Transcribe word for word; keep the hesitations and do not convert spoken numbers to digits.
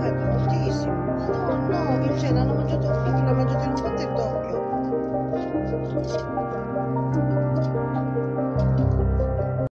Ecco, bellissimo. No, no, Luciana, non ho mangiato un chilo, ho mangiato in un pattettone.